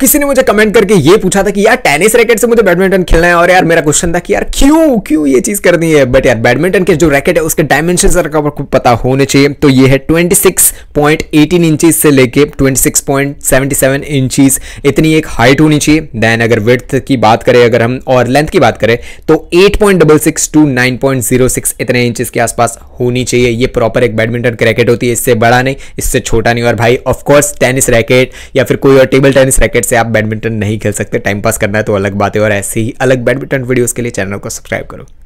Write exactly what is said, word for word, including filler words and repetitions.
किसी ने मुझे कमेंट करके ये पूछा था कि यार टेनिस रैकेट से मुझे बैडमिंटन खेलना है, और यार मेरा क्वेश्चन था कि यार क्यों क्यों ये चीज करनी है। बट यार बैडमिंटन के जो रैकेट है उसके डायमेंशंस आपको पता होने चाहिए। तो ये है छब्बीस पॉइंट एक आठ इंचेस से लेके छब्बीस पॉइंट सत्तर सात इंचेस, इतनी एक हाइट होनी चाहिए। देन अगर विड्थ की बात करें अगर हम और लेंथ की बात करें तो आठ पॉइंट छब्बीस टू नौ पॉइंट शून्य छह इतने इंचेस के आसपास होनी चाहिए। ये प्रॉपर एक बैडमिंटन की रैकेट होती है, इससे बड़ा नहीं, इससे छोटा नहीं। और भाई ऑफ कोर्स टेनिस रैकेट या फिर कोई और टेबल टेनिस रैकेट से आप बैडमिंटन नहीं खेल सकते। टाइम पास करना है तो अलग बात है। और ऐसे ही अलग बैडमिंटन वीडियोस के लिए चैनल को सब्सक्राइब करो।